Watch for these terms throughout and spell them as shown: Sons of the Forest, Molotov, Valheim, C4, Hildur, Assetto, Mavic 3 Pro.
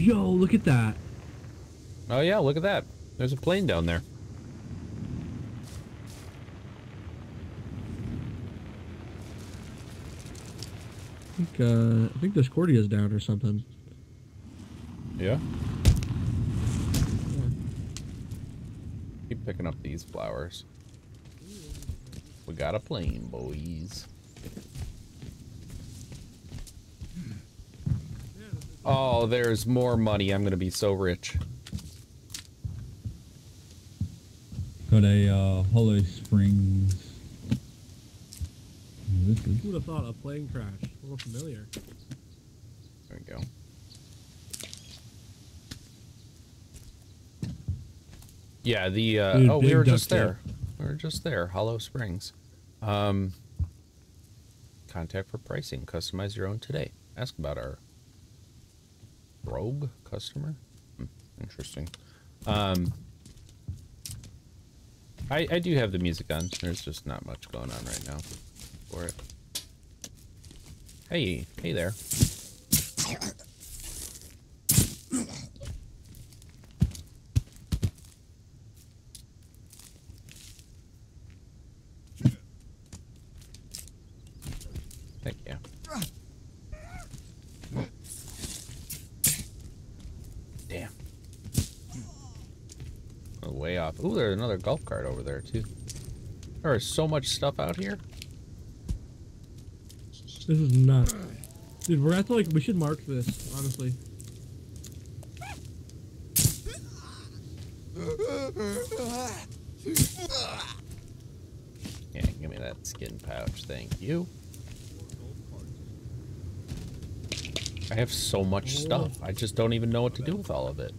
Yo, look at that. Oh yeah, look at that. There's a plane down there. I think Discordia's down or something. Yeah? Keep picking up these flowers. We got a plane, boys. Oh, there's more money. I'm gonna be so rich. Got a Hollow Springs. Who would have thought a plane crash? A little familiar. There we go. Yeah, the dude, oh, we were just there. We were just there. Hollow Springs. Contact for pricing. Customize your own today. Ask about our rogue customer. Interesting. I do have the music on. There's just not much going on right now for it. Hey, hey there. Heck yeah. Damn. Oh, way off. Ooh, there's another golf cart over there too. There is so much stuff out here. This is nuts. Dude, we're gonna have to, like, we should mark this, honestly. Yeah, give me that skin pouch, thank you. I have so much stuff. I just don't even know what to do with all of it.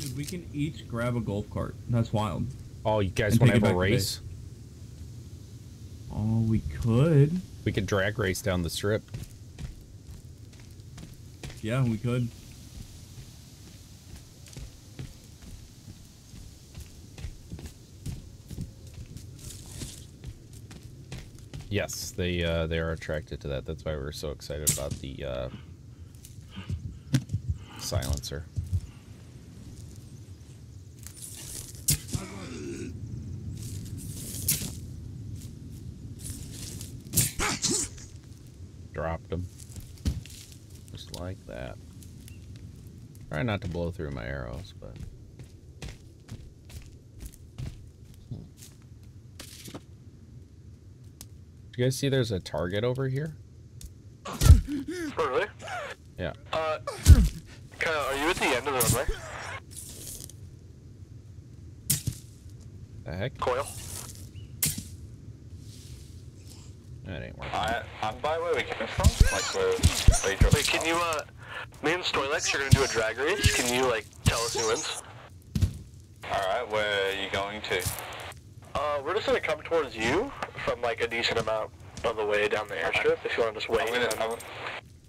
Dude, we can each grab a golf cart. That's wild. Oh, you guys want to have a race? Oh, we could. We could drag race down the strip. Yeah, we could. Yes, they are attracted to that. That's why we're so excited about the silencer. Dropped them. Just like that. Try not to blow through my arrows, but... You guys see there's a target over here? Oh, really? Yeah. Kyle, are you at the end of the runway? The heck? Coil. That ain't working. I'm by where we came from. Like, where wait, can you, me and Stoilex are gonna do a drag race. Can you, like, tell us who wins? Alright, where are you going to? We're just gonna come towards you from, like, a decent amount on the way down the airstrip. If you wanna just wait.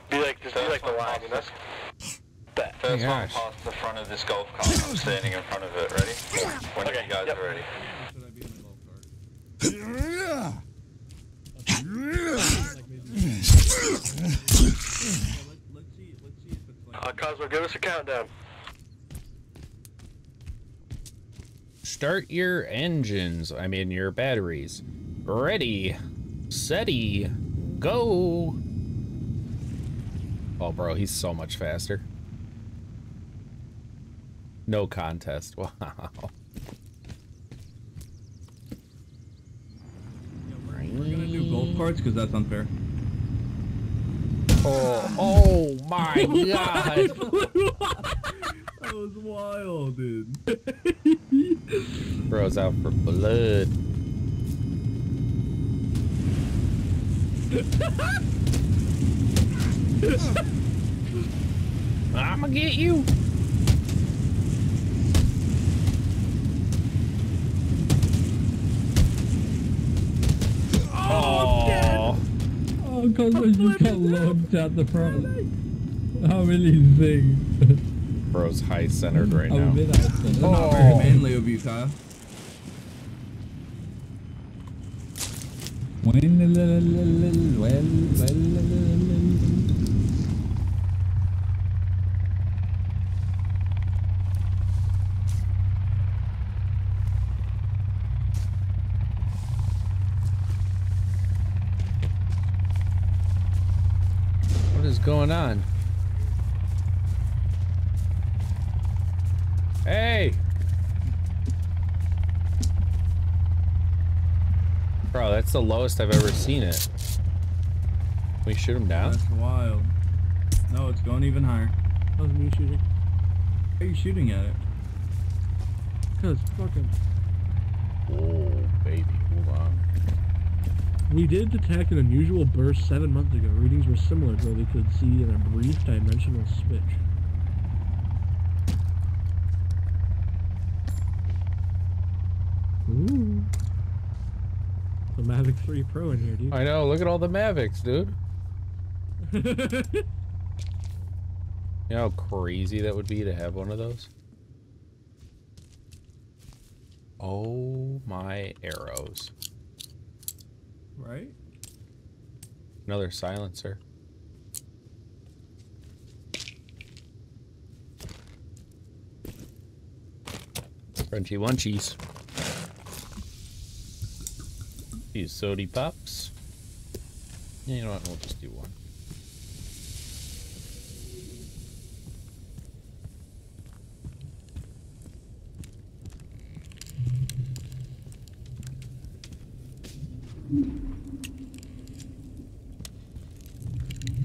Be like, just be like the line, you know? First one past the front of this golf cart. I'm standing in front of it, ready? When you guys are ready. Should I be in the golf cart? Cosmo, give us a countdown. Start your engines. I mean your batteries. Ready, steady, go. Oh, bro, he's so much faster. No contest. Wow. We're gonna do golf carts because that's unfair. Oh, oh my god! That was wild, dude. Bro's out for blood. I'ma get you. Oh, Cosmo just got lobbed out the front. How many things? Bro's high centered right now. Oh. Not very manly of you, Kyle. is going on? Hey! Bro, that's the lowest I've ever seen it. Can we shoot him down? That's wild. No, it's going even higher. How's me shooting? Why are you shooting at it? Cause fucking... Whoa, baby, hold on. We did detect an unusual burst 7 months ago. Readings were similar, though we could see in a brief dimensional switch. Ooh. The Mavic 3 Pro in here, dude. I know, look at all the Mavics, dude. You know how crazy that would be to have one of those? Oh my arrows. Right? Another silencer. Crunchy Wunchies. These sody pops. Yeah, you know what? We'll just do one.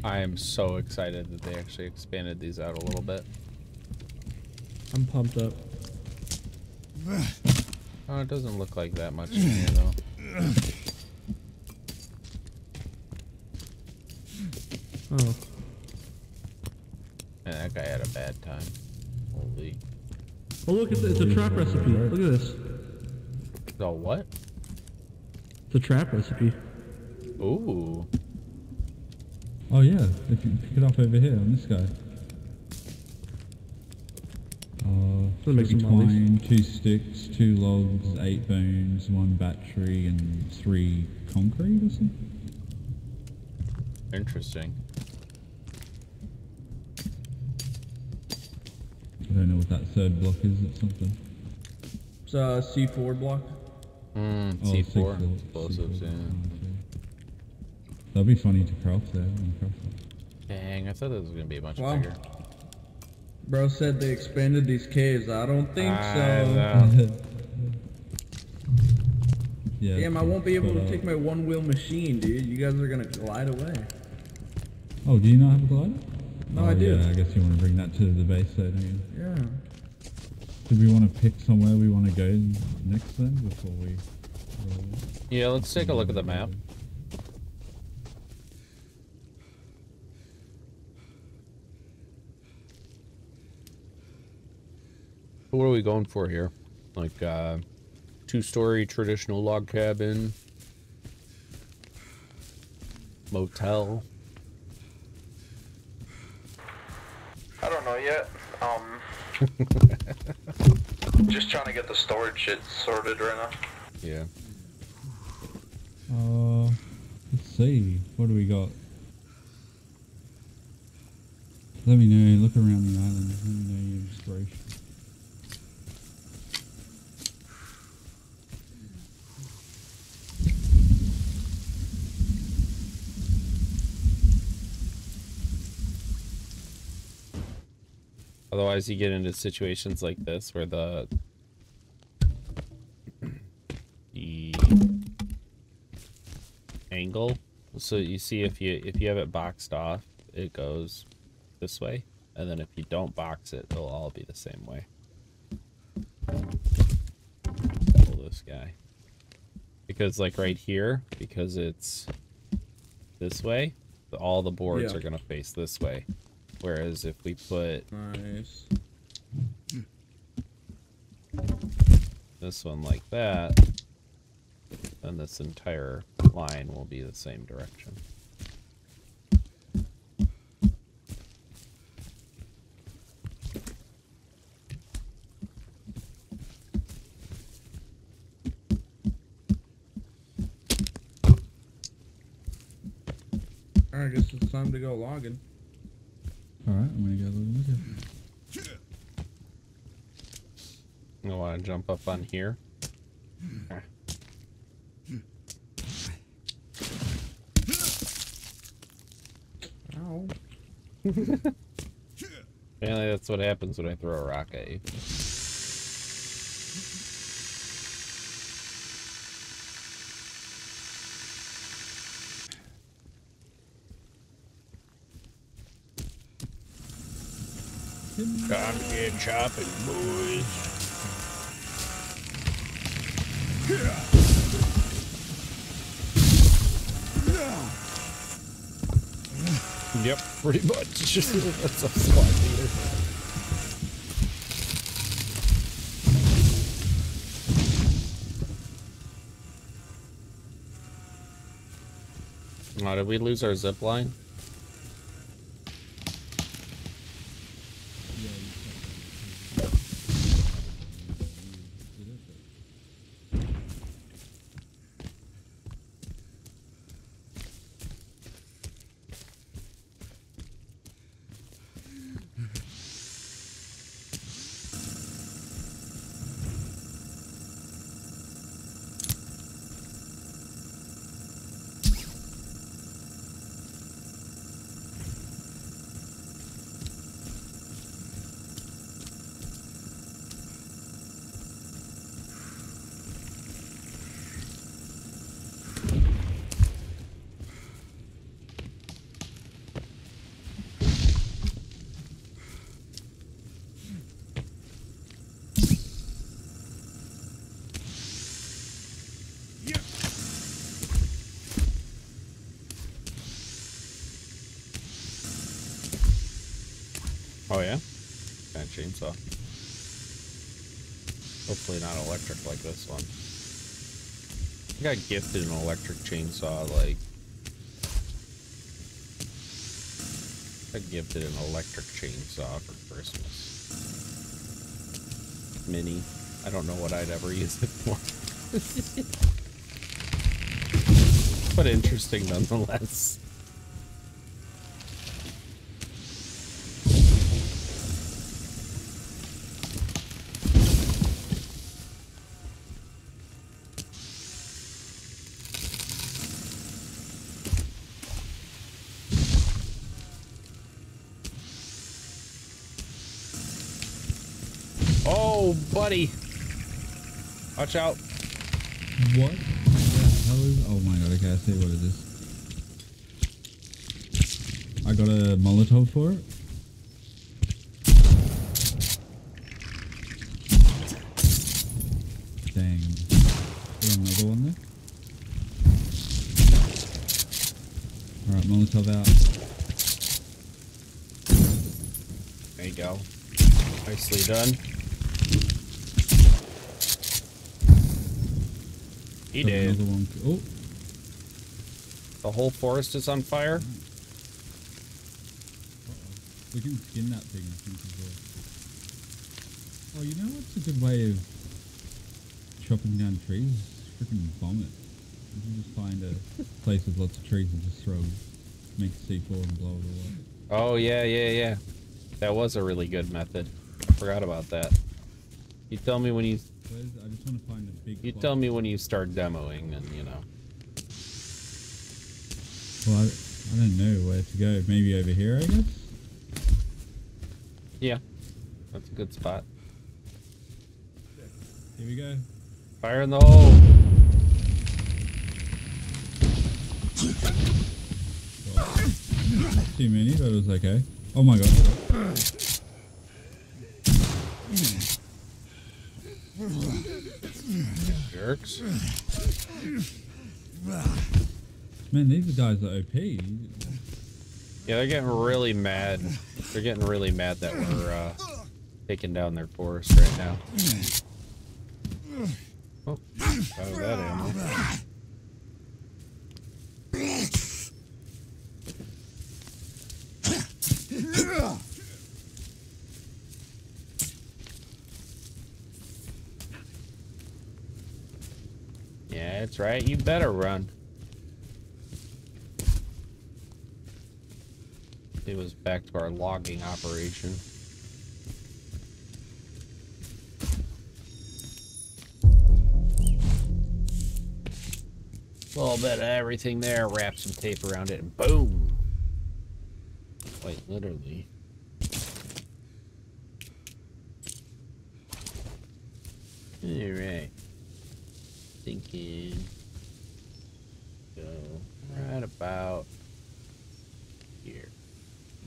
I am so excited that they actually expanded these out a little bit. I'm pumped up. Oh, it doesn't look like that much in here, though. Oh. Man, that guy had a bad time. Holy. Oh, look at this. It's a trap recipe. Look at this. The what? It's a trap recipe. Ooh. Oh yeah, if you pick it up over here on this guy. Three twine, 2 sticks, 2 logs, 8 bones, 1 battery, and 3 concrete or something. Interesting. I don't know what that third block is, it's something. It's a C4 block. Oh, C4 explosives, yeah. That'd be funny to craft there. Dang, I thought this was gonna be much bigger. Bro said they expanded these caves. I don't think so. Yeah, damn, I won't be able to take my one-wheel machine, dude. You guys are gonna glide away. Oh, do you not have a glider? No, I do. Yeah, I guess you want to bring that to the base, though, don't you? Yeah. Do we want to pick somewhere we want to go next then before we? Yeah, let's take a look at the map. What are we going for here? Like 2-story traditional log cabin, motel. I don't know yet. Just trying to get the storage shit sorted right now. Yeah. Let's see. What do we got? Let me know. Look around the island. Let me know your inspiration. Otherwise, you get into situations like this where the angle. So you see, if you have it boxed off, it goes this way, and then if you don't box it, they'll all be the same way. Pull this guy, because like right here, because it's this way, all the boards are gonna face this way. Whereas if we put this one like that, then this entire line will be the same direction. All right, I guess it's time to go logging. Alright, I'm gonna go look at it. I wanna jump up on here. Ow. Apparently that's what happens when I throw a rock at you. Time to get chopping, boys. Yep, pretty much. That's a spot here. Oh, did we lose our zip line? Oh yeah? Kind of chainsaw. Hopefully not electric like this one. I got gifted an electric chainsaw, like... I gifted an electric chainsaw for Christmas. Mini. I don't know what I'd ever use it for. But interesting nonetheless. Buddy, watch out. What the hell is... Oh my god, I can't say what it is. I got a Molotov for it. Dang. Is there another one there? Alright, Molotov out. There you go. Nicely done. He did. Oh. The whole forest is on fire. Uh-oh. We can skin that thing, I think, as well. Oh, you know what's a good way of chopping down trees? Freaking bomb it. You can just find a place with lots of trees and just throw, make a C4 and blow it away. Oh, yeah. That was a really good method. I forgot about that. You tell me when you... I just want to find a big... You tell me when you start demoing, and you know. Well, I don't know where to go. Maybe over here, I guess? Yeah. That's a good spot. Here we go. Fire in the hole! Well, too many, but it was okay. Oh my god. Jerks. Man, these guys are OP. Yeah, they're getting really mad. They're getting really mad that we're taking down their forest right now. Oh, out of that ammo. That's right, you better run. It was back to our logging operation. A little bit of everything there, wrap some tape around it, and boom! quite literally. Alright. Thinking. Go right about here.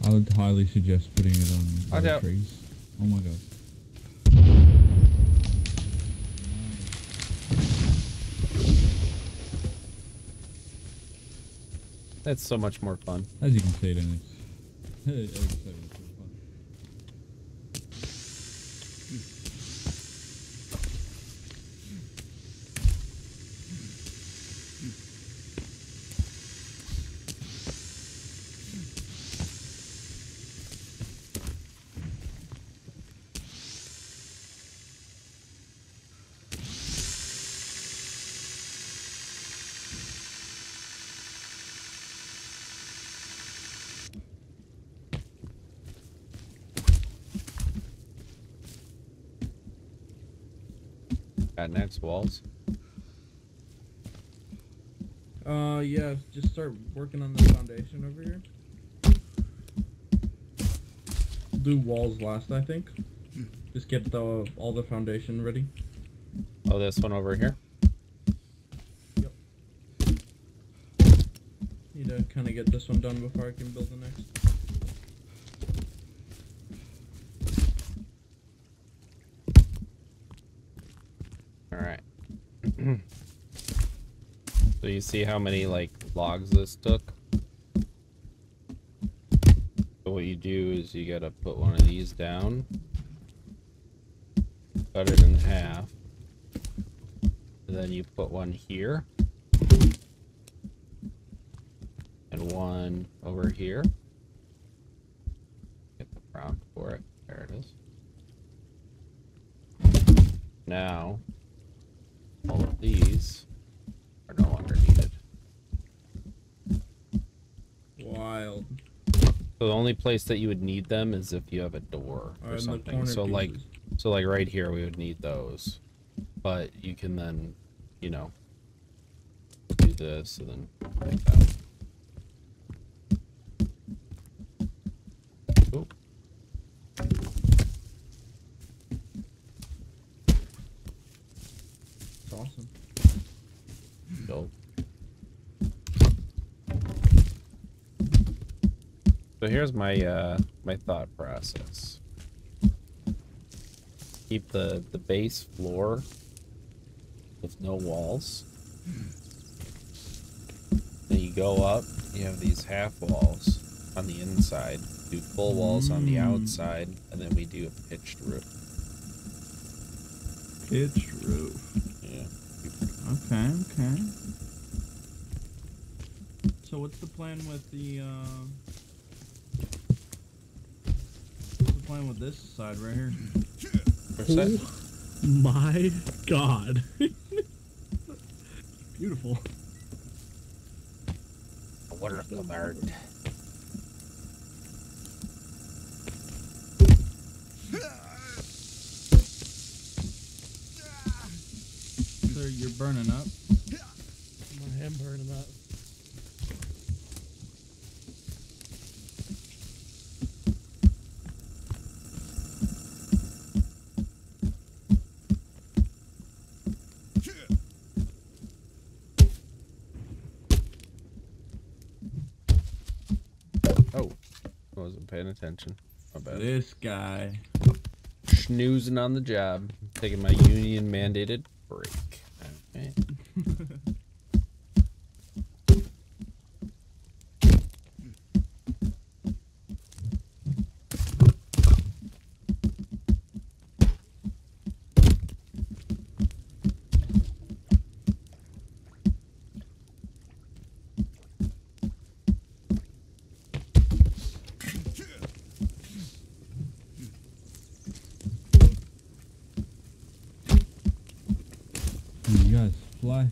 I would highly suggest putting it on the trees. Oh my god. That's so much more fun. As you can see, then it's next walls. Yeah, just start working on the foundation over here. Do walls last, I think. Just get the all the foundation ready. Oh, this one over here. Yep. Need to kind of get this one done before I can build the next. So you see how many like logs this took? So what you do is you gotta put one of these down, cut it in half, and then you put one here and one over here. Get the prompt for it. There it is. Now all of these are no longer needed. Wild. So the only place that you would need them is if you have a door or something. So pieces. like right here we would need those. But you can then, you know, do this and then like that. So here's my my thought process. Keep the base floor with no walls. Then you go up, you have these half walls on the inside, do full walls on the outside, and then we do a pitched roof. Pitched roof. Yeah. Okay, okay. So what's the plan with the playing with this side right here. Oh my god. Beautiful. What a bird. So you're burning up? I am burning up. Paying attention. My bad. This guy schnoozing on the job, taking my union mandated break. Okay.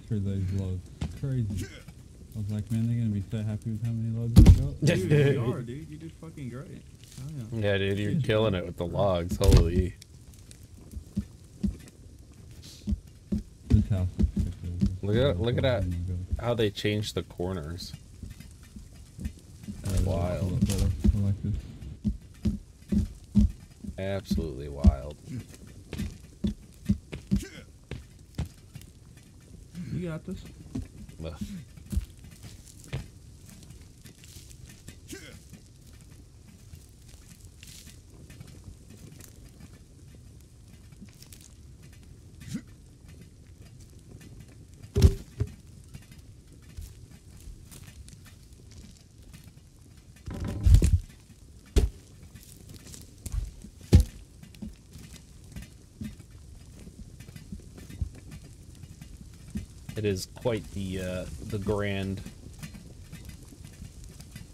Through those loads. It's crazy. I was like, man, they're gonna be so happy with how many loads we got. Dude, they are, dude. You did fucking great. Oh, yeah. Yeah, dude, you're killing it with the logs. Holy. This house is ridiculous. Look at how they changed the corners. Wild. I like this. Absolutely wild. You got this. Ugh. It is quite the grand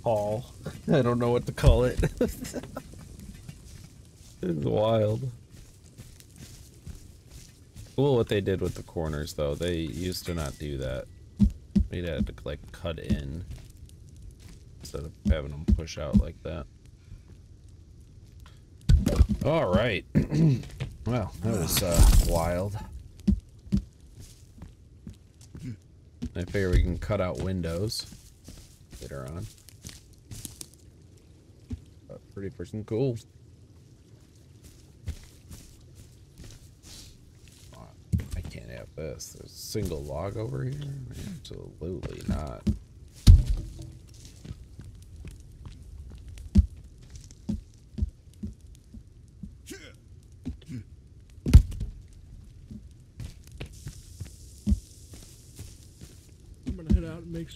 hall. I don't know what to call it. It is wild. Cool what they did with the corners though. They used to not do that. They'd have to like cut in instead of having them push out like that. All right. Well, that was wild. I figure we can cut out windows later on. But pretty freaking cool. Oh, I can't have this. There's a single log over here? Absolutely not.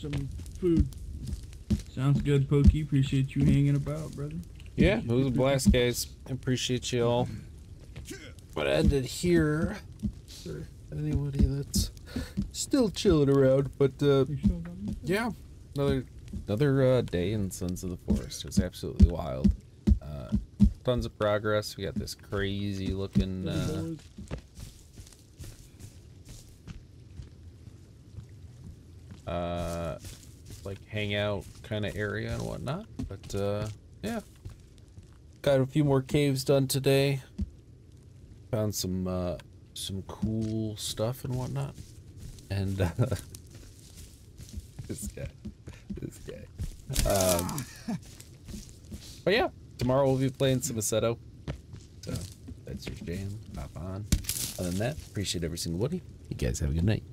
Some food. Sounds good, Pokey. Appreciate you hanging about, brother. Yeah, it was a blast, guys. I appreciate you all. But I ended here. For anybody that's still chilling around, but yeah, another day in Sons of the Forest. It was absolutely wild. Tons of progress. We got this crazy looking. Like hangout kind of area and whatnot, but yeah, got a few more caves done today. Found some cool stuff and whatnot, and this guy. But yeah, tomorrow we'll be playing some Assetto, so that's your jam. Hop on. Other than that, appreciate every single one of you. You guys have a good night.